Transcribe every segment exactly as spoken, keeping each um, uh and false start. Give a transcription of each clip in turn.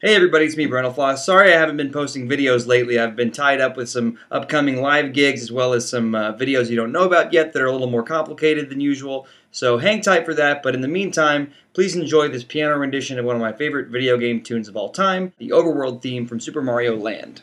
Hey everybody, it's me, Brentalfloss. Sorry I haven't been posting videos lately. I've been tied up with some upcoming live gigs as well as some uh, videos you don't know about yet that are a little more complicated than usual. So hang tight for that, but in the meantime, please enjoy this piano rendition of one of my favorite video game tunes of all time, the Overworld theme from Super Mario Land.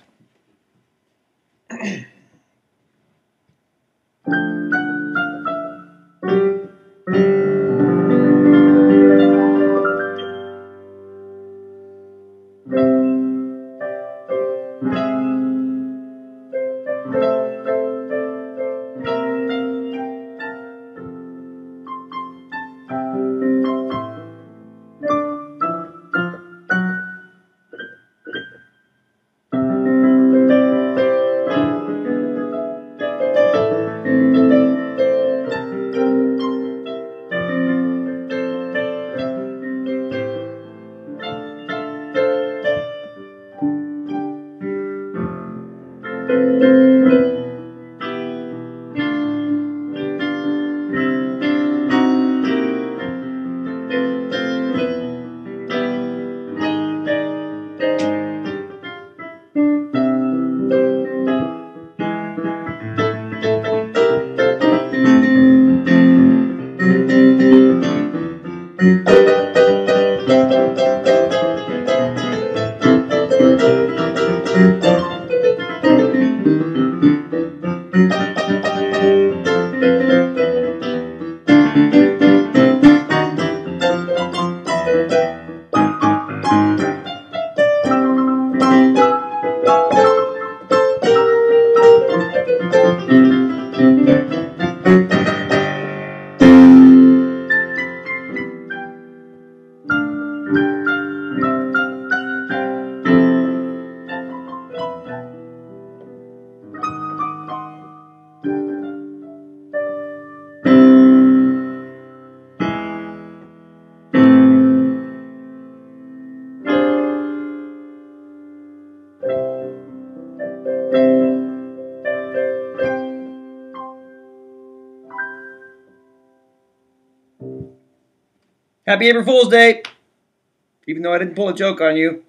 Happy April Fool's Day! Even though I didn't pull a joke on you.